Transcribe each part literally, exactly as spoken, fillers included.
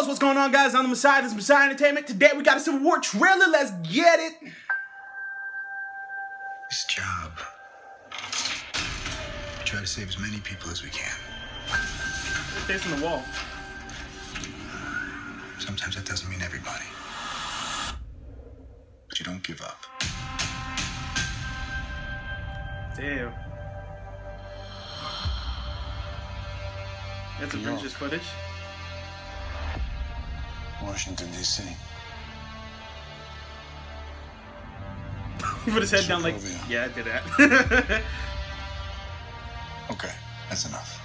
Bros, what's going on, guys? I'm the Messiah, this is Messiah Entertainment. Today we got a Civil War trailer, let's get it! This job, we try to save as many people as we can. They're facing the wall. Sometimes that doesn't mean everybody. But you don't give up. Damn. That's Avengers footage. Washington, D C. He put his head Sokovia. Down like, yeah, I did that. Okay, that's enough.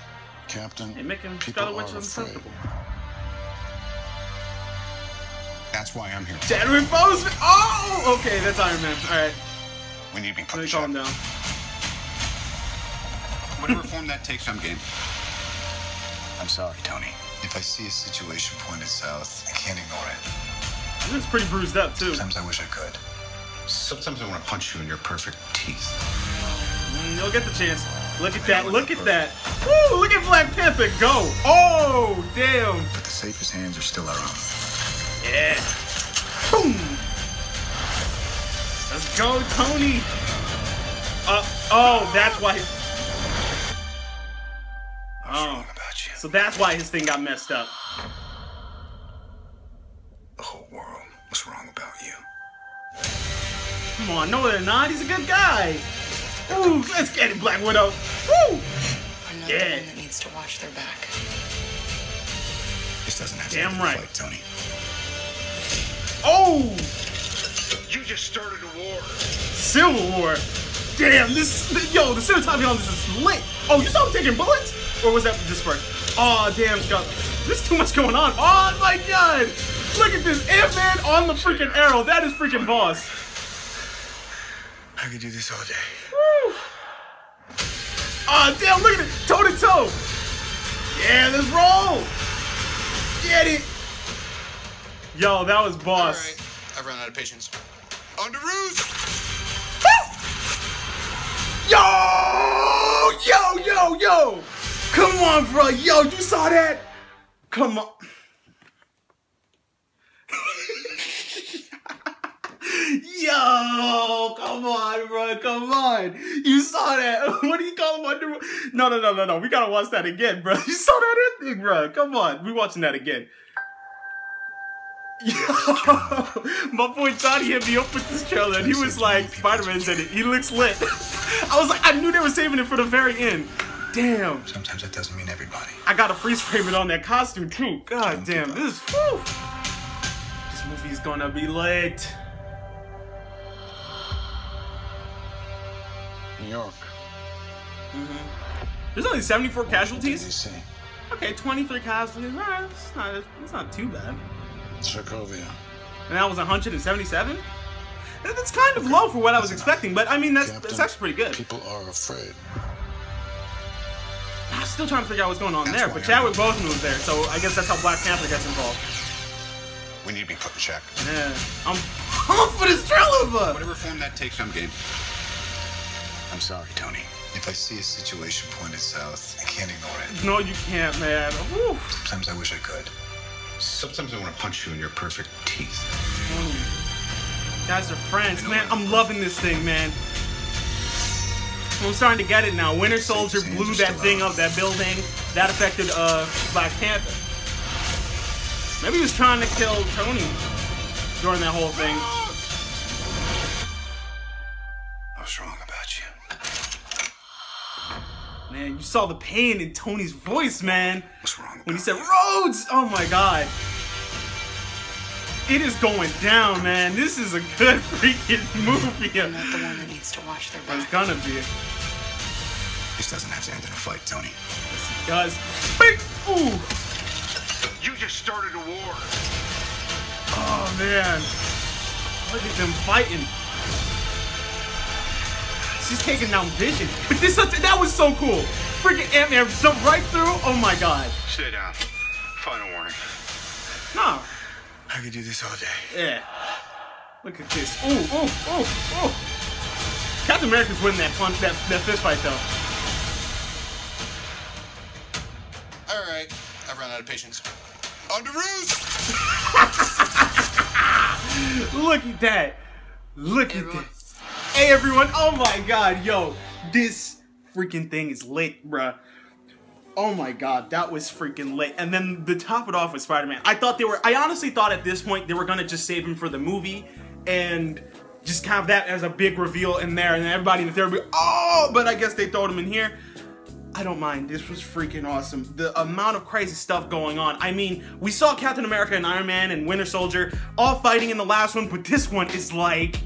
Captain, hey, make him people Scarlet Witch are afraid. That's why I'm here. Chadwick Boseman! Oh! Okay, that's Iron Man. Alright. We need to be punished. Let me calm down. Whatever form that takes, I'm game. I'm sorry, Tony. If I see a situation pointed south, I can't ignore it. He looks pretty bruised up, too. Sometimes I wish I could. Sometimes I want to punch you in your perfect teeth. Mm, you'll get the chance. Look at that. Look at that. Woo! Look at Black Panther go. Oh, damn. But the safest hands are still our own. Yeah. Boom. Let's go, Tony. Uh, oh, that's why. His... Oh. So that's why his thing got messed up. The whole world was wrong about you. Come on, no they're not. He's a good guy. Ooh, let's get it, Black Widow. Woo! Another yeah. One that needs to watch their back. This doesn't have to be right, Tony. Oh! You just started a war. Civil War. Damn, this, this yo, the cinematography on this is lit. Oh, you saw him taking bullets? Or was that just first? Oh, damn, Scott. There's too much going on. Oh, my God. Look at this. Ant-Man on the freaking arrow. That is freaking boss. I could do this all day. Woo. Oh, damn, look at it. Toe to toe. Yeah, let's roll. Get it. Yo, that was boss. All right. I've run out of patience. Underoos. Woo. Yo, yo, yo, yo. Come on, bro. Yo, you saw that? Come on. Yo, come on, bro. Come on. You saw that. What do you call him? Under no, no, no, no, no. We got to watch that again, bro. You saw that thing, bro. Come on. We watching that again. Yo, my boy thought he hit me up with this trailer, and he was like, Spider-Man said it. He looks lit. I was like, I knew they were saving it for the very end. Damn. Sometimes that doesn't mean everybody. I gotta freeze frame it on that costume too. God damn, this is whew. This movie's gonna be lit. New York. Mm-hmm. There's only seventy-four casualties. Okay, twenty-three casualties. Alright, it's not it's not too bad. Sokovia. And that was one hundred seventy-seven? That's kind of low for what I was expecting, but I mean that's that's actually pretty good. People are afraid. I'm still trying to figure out what's going on that's there, but Chadwick Boseman was there, so I guess that's how Black Panther gets involved. We need to be put in check. Yeah, I'm pumped for this trailer, but whatever form that takes, I'm game. I'm sorry, Tony. If I see a situation pointed south, I can't ignore it. No, you can't, man. Woo. Sometimes I wish I could. Sometimes I want to punch you in your perfect teeth. Ooh. Guys are friends, man. I'm loving this thing, man. I'm starting to get it now. Winter Soldier blew that thing up, that building. That affected uh, Black Panther. Maybe he was trying to kill Tony during that whole thing. I was wrong about you. Man, you saw the pain in Tony's voice, man. What's wrong about when he said, Rhodes! Oh my God. It is going down, man. This is a good freaking movie. You're not the one that needs to watch their back. It's gonna be. This doesn't have to end in a fight, Tony. Yes, it does. Big. Ooh. You just started a war. Oh man. Look at them fighting. She's taking down Vision. But this that was so cool. Freaking Ant-Man jumped right through. Oh my God. Sit down. Final warning. No. I could do this all day. Yeah. Look at this. Ooh, ooh, ooh, ooh. Captain America's winning that punch, that, that fist fight, though. All right. I've run out of patience. Underoos! Look at that. Look hey, at everyone. This. Hey, everyone. Oh, my God. Yo, this freaking thing is lit, bruh. Oh my God, that was freaking lit. And then to top it off with Spider-Man, I thought they were, I honestly thought at this point they were gonna just save him for the movie and just kind of that as a big reveal in there, and then everybody in the theater would be, oh, but I guess they throwed him in here. I don't mind, this was freaking awesome. The amount of crazy stuff going on. I mean, we saw Captain America and Iron Man and Winter Soldier all fighting in the last one, but this one is like,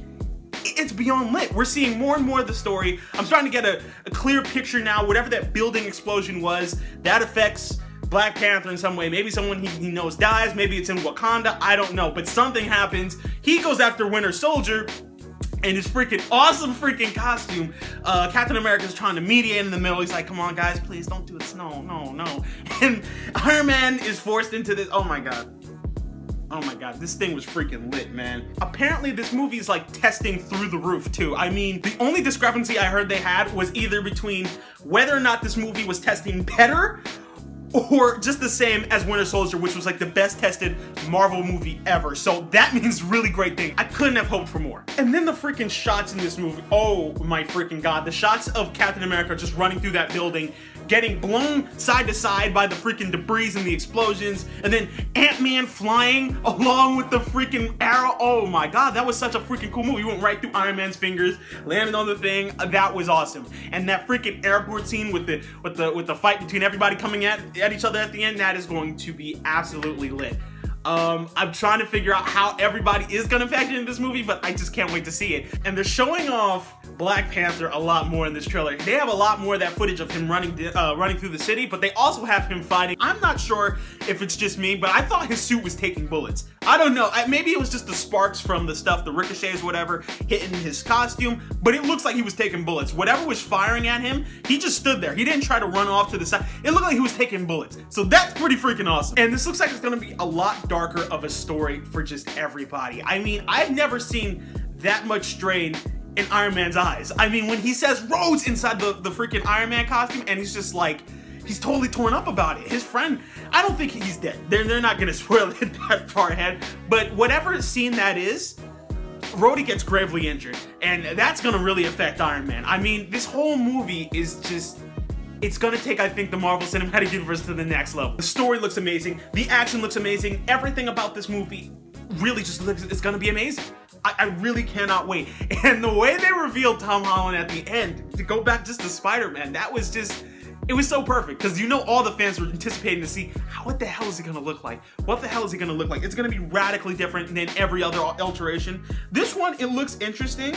it's beyond lit. We're seeing more and more of the story. I'm starting to get a, a clear picture now. Whatever that building explosion was, that affects Black Panther in some way. Maybe someone he, he knows dies. Maybe it's in Wakanda. I don't know. But something happens. He goes after Winter Soldier in his freaking awesome freaking costume. Uh, Captain America's trying to mediate in the middle. He's like, come on, guys, please don't do this. No, no, no. And Iron Man is forced into this. Oh, my God. Oh my God, this thing was freaking lit, man. Apparently this movie is like testing through the roof too. I mean, the only discrepancy I heard they had was either between whether or not this movie was testing better or just the same as Winter Soldier, which was like the best tested Marvel movie ever. So that means really great thing. I couldn't have hoped for more. And then the freaking shots in this movie, oh my freaking God, the shots of Captain America just running through that building, getting blown side to side by the freaking debris and the explosions, and then Ant-Man flying along with the freaking arrow. Oh my God, that was such a freaking cool movie. We went right through Iron Man's fingers, landed on the thing. That was awesome. And that freaking airport scene with the with the with the fight between everybody coming at at each other at the end, that is going to be absolutely lit. Um, I'm trying to figure out how everybody is gonna factor in this movie, but I just can't wait to see it. And they're showing off Black Panther a lot more in this trailer. They have a lot more of that footage of him running uh, running through the city, but they also have him fighting. I'm not sure if it's just me, but I thought his suit was taking bullets. I don't know, I, maybe it was just the sparks from the stuff, the ricochets, whatever, hitting his costume, but it looks like he was taking bullets. Whatever was firing at him, he just stood there. He didn't try to run off to the side. It looked like he was taking bullets. So that's pretty freaking awesome. And this looks like it's gonna be a lot darker of a story for just everybody. I mean, I've never seen that much strain in Iron Man's eyes. I mean, when he says Rhodes inside the, the freaking Iron Man costume, and he's just like, he's totally torn up about it. His friend, I don't think he's dead. They're, they're not gonna spoil it that far ahead, but whatever scene that is, Rhodey gets gravely injured, and that's gonna really affect Iron Man. I mean, this whole movie is just, it's gonna take, I think, the Marvel Cinematic Universe to the next level. The story looks amazing, the action looks amazing, everything about this movie really just looks, it's gonna be amazing. I, I really cannot wait. And the way they revealed Tom Holland at the end, to go back just to Spider-Man, that was just, it was so perfect, because you know all the fans were anticipating to see, what the hell is it gonna look like? What the hell is it gonna look like? It's gonna be radically different than every other alteration. This one, it looks interesting.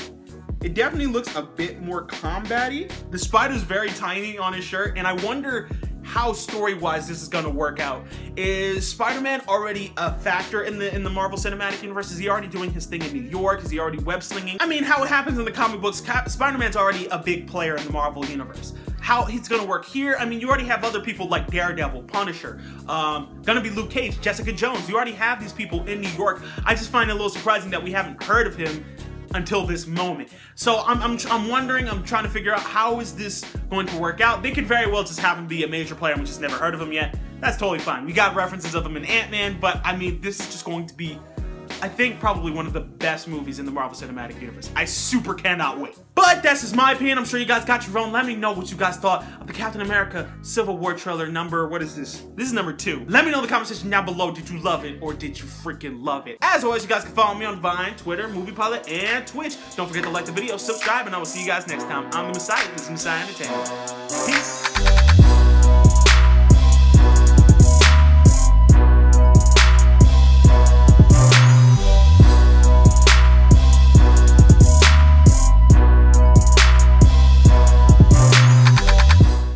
It definitely looks a bit more combat-y. The spider's very tiny on his shirt, and I wonder how story-wise this is gonna work out. Is Spider-Man already a factor in the in the Marvel Cinematic Universe? Is he already doing his thing in New York? Is he already web-slinging? I mean, how it happens in the comic books, Spider-Man's already a big player in the Marvel Universe. How he's gonna work here, I mean, you already have other people like Daredevil, Punisher, um, gonna be Luke Cage, Jessica Jones. You already have these people in New York. I just find it a little surprising that we haven't heard of him until this moment. So I'm, I'm, I'm wondering, I'm trying to figure out how is this going to work out. They could very well just have him be a major player and we just never heard of him yet. That's totally fine. We got references of him in Ant-Man, but I mean, this is just going to be, I think, probably one of the best movies in the Marvel Cinematic Universe. I super cannot wait. But that's just my opinion. I'm sure you guys got your own. Let me know what you guys thought of the Captain America Civil War trailer number, what is this? This is number two. Let me know in the comment section down below, did you love it or did you freaking love it? As always, you guys can follow me on Vine, Twitter, Moviepilot, and Twitch. Don't forget to like the video, subscribe, and I will see you guys next time. I'm the Messiah. This is Messiah Entertainment. Peace.